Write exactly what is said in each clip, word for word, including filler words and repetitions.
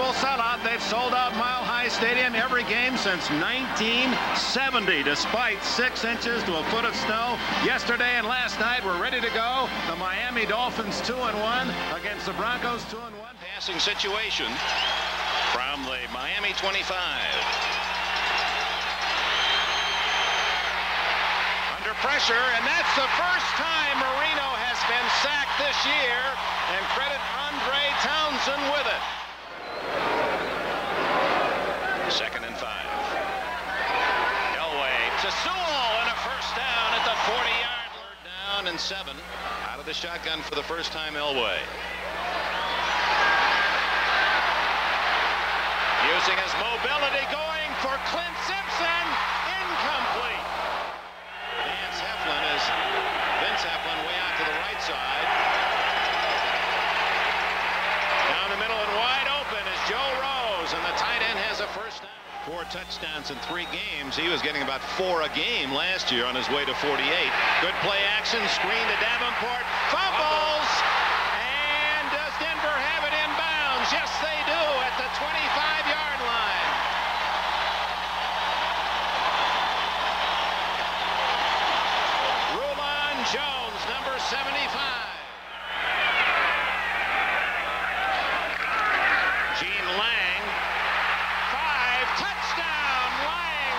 actual sellout. They've sold out Mile High Stadium every game since nineteen seventy, despite six inches to a foot of snow. Yesterday and last night, we're ready to go. The Miami Dolphins two and one against the Broncos two and one. Passing situation from the Miami twenty-five. Under pressure, and that's the first time Marino has been sacked this year, and credit Andre Townsend with it. Second and five. Elway to Sewell, and a first down at the forty-yard line. Down and seven. Out of the shotgun for the first time, Elway. Using his mobility, going for Clint Sampson, incomplete. Vance Heflin is, Vince Heflin way out to the right side. Down the middle and wide open is Joe Rose, and the tight end has a first down. Four touchdowns in three games. He was getting about four a game last year on his way to forty-eight. Good play action, screen to Davenport, fumbles, and does Denver have it in bounds? Yes, they do at the twenty-five-yard. Jones, number seventy-five. Gene Lang, five, touchdown, Lang.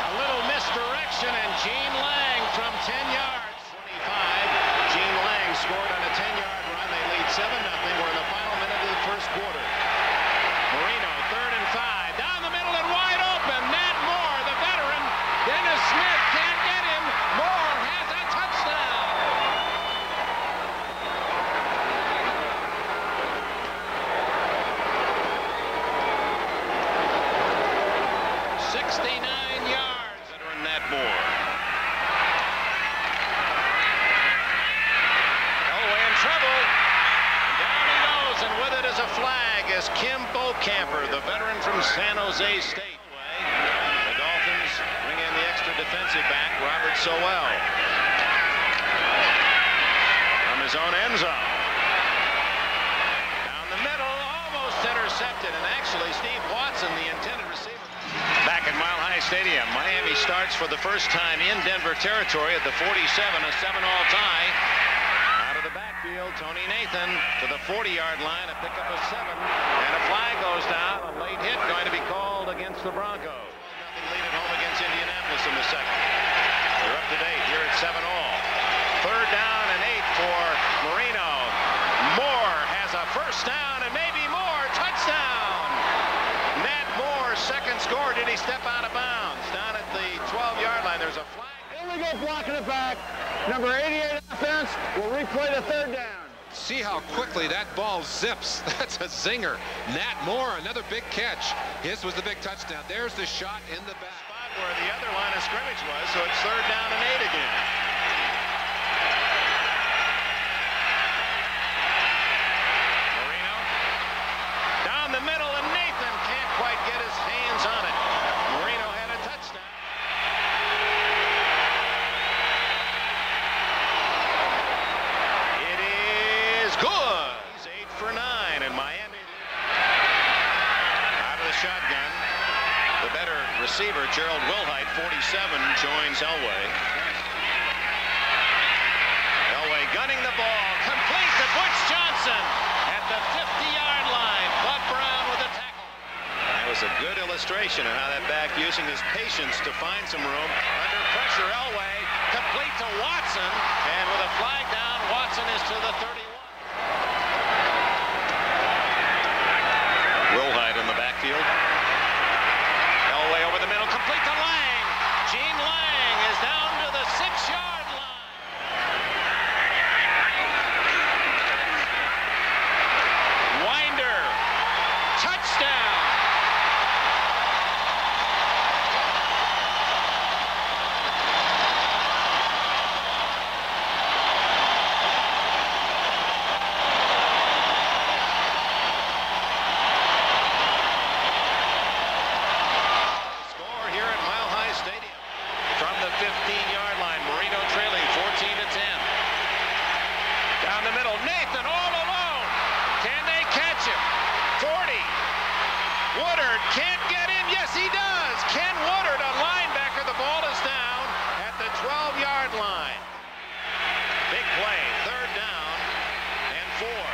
A little misdirection, and Gene Lang from ten yards. twenty-five, Gene Lang scored on a ten-yard run. They lead seven nothing. We're in the final minute of the first quarter. Marino, third and five. Down the middle and wide open. Nat Moore, the veteran. Dennis Smith can't get him. Moore has a touchdown. sixty-nine yards. Veteran Nat Moore. Elway in trouble. And with it as a flag is Kim Bo Camper, the veteran from San Jose State. The Dolphins bring in the extra defensive back, Robert Sowell. From his own end zone. Down the middle, almost intercepted, and actually Steve Watson, the intended receiver. Back at Mile High Stadium, Miami starts for the first time in Denver territory at the forty-seven, a seven-all tie. Tony Nathan to the forty-yard line, a pickup of seven, and a flag goes down. A late hit going to be called against the Broncos. Nothing lead at home against Indianapolis in the second. They're up to date here at seven all. Third down and eight for Marino. Moore has a first down and maybe more. Touchdown! Nat Moore, second score. Did he step out of bounds? Down at the twelve-yard line, there's a flag. Here we go, blocking it back. Number eighty-eight offense will replay the third down. See how quickly that ball zips. That's a zinger. Nat Moore, another big catch. His was the big touchdown. There's the shot in the back. Spot where the other line of scrimmage was, so it's third down and eight again. Marino down the middle, and Nathan can't quite get his hands on it. Marino had a touchdown. Shotgun. The better receiver, Gerald Wilhite, forty-seven, joins Elway. Elway gunning the ball, complete to Butch Johnson at the fifty-yard line. Buck Brown with a tackle. That was a good illustration of how that back using his patience to find some room. Under pressure, Elway complete to Watson, and with a flag down, Watson is to the thirty-one. Wilhite in the backfield. Elway over the middle, complete to Lang. Gene Lang is down to the six-yard line. Winder, touchdown. Woodard can't get in. Yes, he does. Ken Woodard, a linebacker. The ball is down at the twelve-yard line. Big play, third down and four.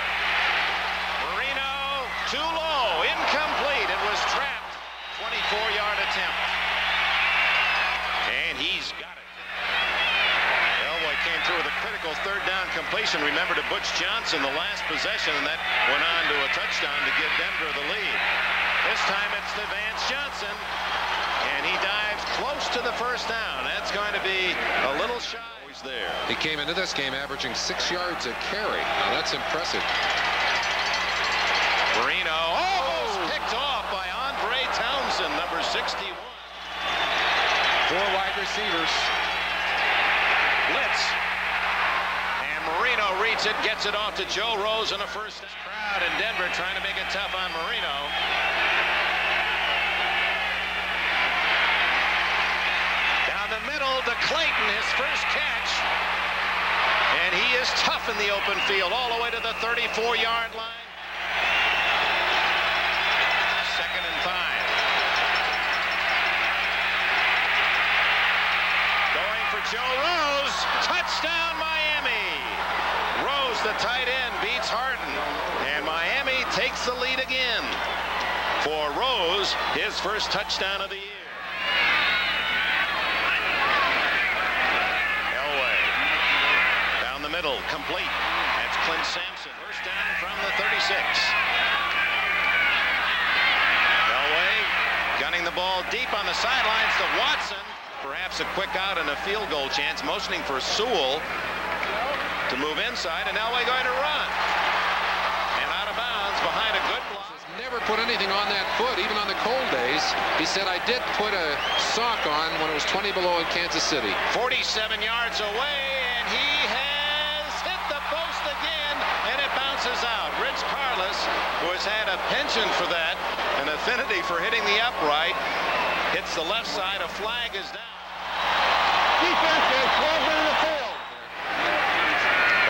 Marino, too low, incomplete. It was trapped. twenty-four-yard attempt. And he's got it. Elway came through with a critical third down completion. Remember to Butch Johnson, the last possession, and that went on to a touchdown to give Denver the lead. This time it's to Vance Johnson, and he dives close to the first down. That's going to be a little shy. He's there. He came into this game averaging six yards a carry. Now that's impressive. Marino almost oh! picked off by Andre Townsend, number sixty-one. Four wide receivers. Blitz. And Marino reads it, gets it off to Joe Rose in the first down. Crowd in Denver trying to make it tough on Marino. To Clayton, his first catch, and he is tough in the open field all the way to the thirty-four-yard line. Second and five. Going for Joe Rose. Touchdown, Miami. Rose, the tight end, beats Harden, and Miami takes the lead again. For Rose, his first touchdown of the year. Complete. That's Clint Sampson. First down from the thirty-six. Elway gunning the ball deep on the sidelines to Watson. Perhaps a quick out and a field goal chance, motioning for Sewell to move inside, and Elway going to run. And out of bounds behind a good block. He's never put anything on that foot, even on the cold days. He said, I did put a sock on when it was twenty below in Kansas City. forty-seven yards away, and he has out. Rich Carlos, who has had a penchant for that, an affinity for hitting the upright, hits the left side. A flag is down. Defense is twelve in the field.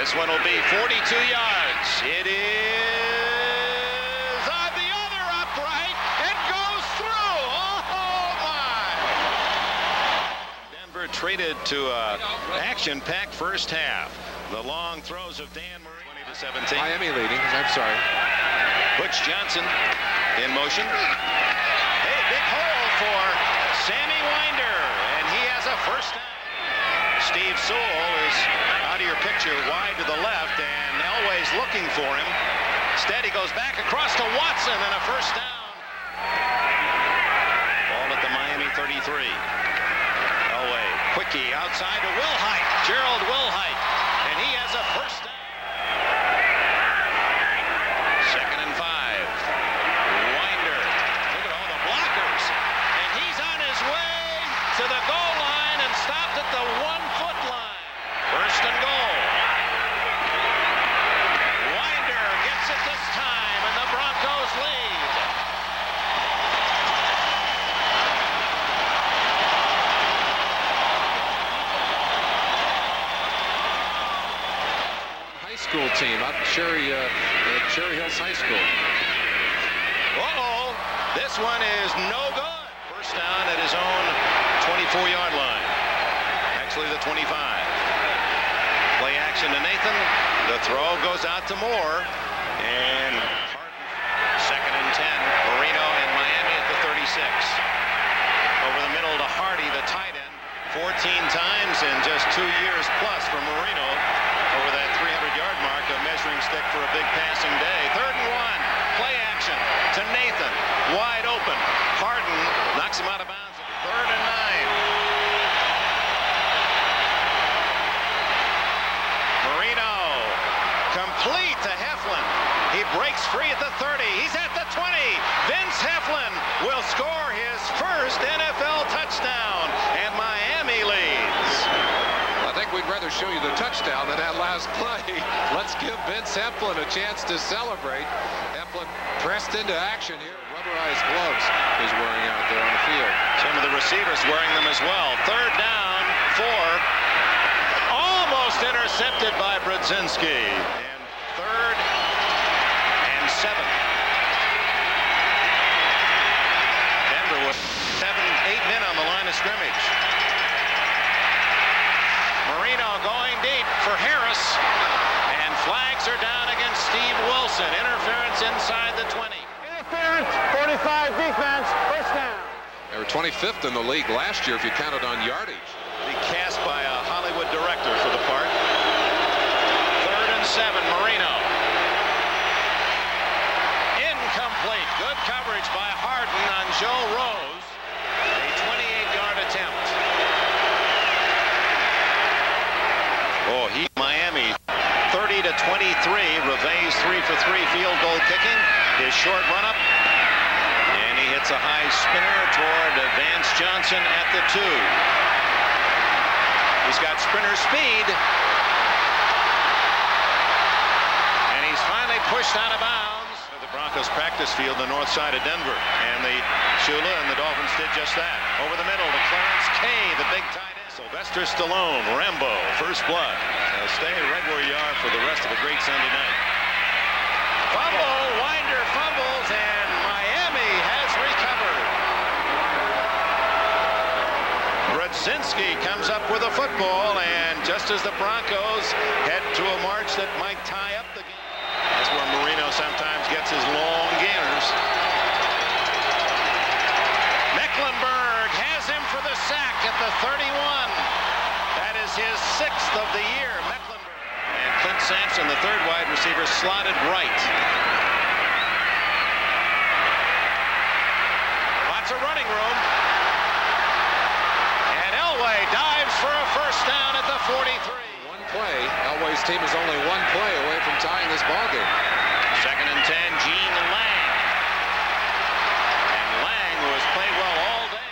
This one will be forty-two yards. It is on the other upright. It goes through. Oh my! Denver treated to an action-packed first half. The long throws of Dan Marino. seventeen. Miami leading. I'm sorry. Butch Johnson in motion. Hey, big hole for Sammy Winder, and he has a first down. Steve Sewell is out of your picture, wide to the left, and Elway's looking for him. Instead, he goes back across to Watson and a first down. Ball at the Miami thirty-three. Elway, quickie outside to Wilhite. Gerald Wilhite, and he has a first down. To the goal line and stopped at the one-foot line. First and goal. Winder gets it this time, and the Broncos lead. High school team up at Cherry, uh, uh, Cherry Hills High School. Uh-oh. This one is no good. First down at his own twenty-four-yard line. Actually, the twenty-five. Play action to Nathan. The throw goes out to Moore. And second and ten. Marino and Miami at the thirty-six. Over the middle to Hardy, the tight end. fourteen times in just two years plus for Marino. Over that three hundred-yard mark, a measuring stick for a big passing day. Third and one. Play action to Nathan. Wide open. Harden knocks him out of bounds. Third and nine. Marino complete to Heflin. He breaks free at the thirty. He's at the twenty. Vince Heflin will score his first N F L touchdown, and Miami leads. I think we'd rather show you the touchdown than that last play. Let's give Vince Heflin a chance to celebrate. Heflin pressed into action here. Rubberized gloves is wearing out there on the field. Some of the receivers wearing them as well. Third down, four. Almost intercepted by Brzezinski. And third and seven. twenty-fifth in the league last year if you counted on yardage. Be cast by a Hollywood director for the part. Third and seven, Marino. Incomplete. Good coverage by Harden on Joe Rose. A twenty-eight yard attempt. Oh, he Miami. thirty to twenty-three. Reveille's three for three field goal kicking. His short run-up. And he hits a high spinner toward Vance Johnson at the two. He's got sprinter speed. And he's finally pushed out of bounds. The Broncos practice field, the north side of Denver. And the Shula and the Dolphins did just that. Over the middle to Clarence Kay, the big tight end. Sylvester Stallone, Rambo, first blood. Now stay right where you are for the rest of a great Sunday night. Fumble, Winder fumbles, and Miami has recovered. Brzezinski comes up with a football, and just as the Broncos head to a march that might tie up the game. That's where Marino sometimes gets his long gainers. Mecklenburg has him for the sack at the thirty-one. That is his sixth of the year. And Clint Sampson, the third wide receiver, slotted right. Lots of running room. And Elway dives for a first down at the forty-three. One play. Elway's team is only one play away from tying this ballgame. Second and ten, Gene Lang. And Lang, who has played well all day.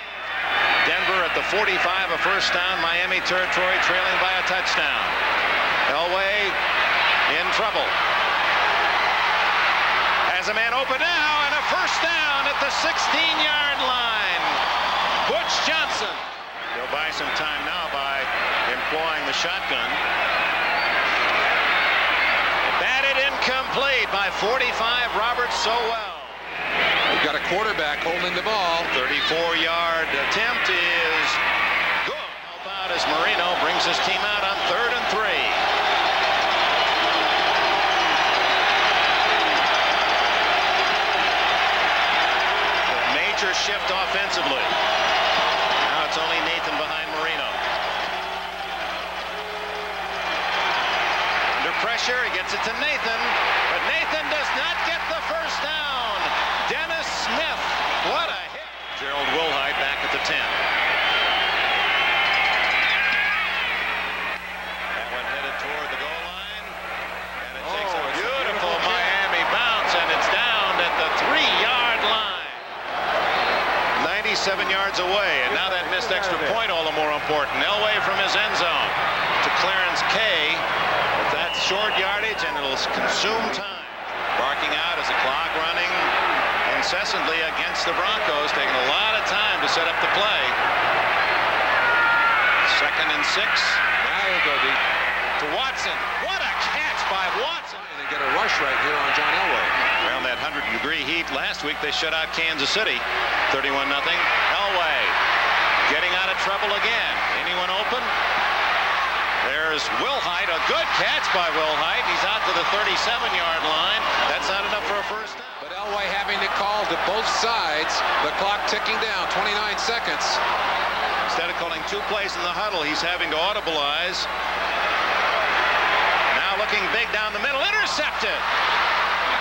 Denver at the forty-five, a first down. Miami territory trailing by a touchdown. Elway in trouble. Has a man open now, and a first down at the sixteen yard line. Butch Johnson. He'll buy some time now by employing the shotgun. Batted incomplete by forty-five, Robert Sowell. We've got a quarterback holding the ball. thirty-four yard attempt is good. How about as Marino brings his team out on third and three. Shift offensively. Now it's only Nathan behind Marino. Under pressure, he gets it to Nathan, but Nathan does not get the first down. Dennis Smith, what a hit. Gerald Wilhite back at the ten. That one headed toward the goal line. And it oh, takes a beautiful Miami bounce, and it's down at the three yard line. seven yards away, and now that missed extra point all the more important. Elway from his end zone to Clarence Kay. But that's short yardage, and it'll consume time. Barking out as a clock running incessantly against the Broncos, taking a lot of time to set up the play. Second and six. Now he'll go deep to Watson. What a catch by Watson! And they get a rush right here on John Elway. Around that hundred degree heat last week, they shut out Kansas City. thirty-one nothing. Elway getting out of trouble again. Anyone open? There's Wilhite. A good catch by Wilhite. He's out to the thirty-seven yard line. That's not enough for a first down. But Elway having to call to both sides. The clock ticking down. twenty-nine seconds. Instead of calling two plays in the huddle, he's having to audibilize. Now looking big down the middle. Intercepted.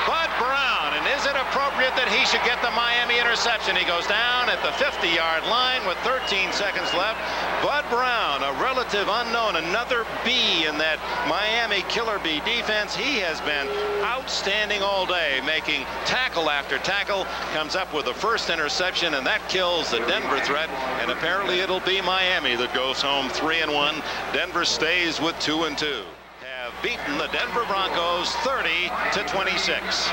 Bud Brown, and is it appropriate that he should get the Miami interception? He goes down at the fifty yard line with thirteen seconds left. Bud Brown, a relative unknown, another B in that Miami killer B defense. He has been outstanding all day, making tackle after tackle, comes up with the first interception, and that kills the Denver threat, and apparently it'll be Miami that goes home three and one. Denver stays with two and two. Beaten the Denver Broncos thirty to twenty-six.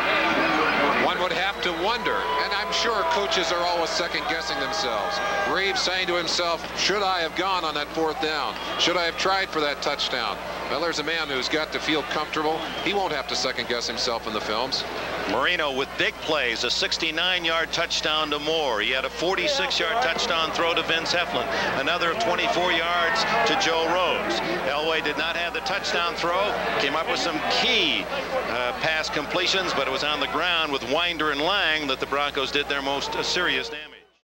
One would have to wonder, and I'm sure coaches are always second guessing themselves. Reeves saying to himself, should I have gone on that fourth down? Should I have tried for that touchdown? Well, there's a man who's got to feel comfortable. He won't have to second guess himself in the films. Marino with big plays, a sixty-nine yard touchdown to Moore. He had a forty-six yard touchdown throw to Vance Heflin. Another of twenty-four yards to Joe Rose. Elway did not have the touchdown throw. Came up with some key uh, pass completions, but it was on the ground with Winder and Lang that the Broncos did their most uh, serious damage.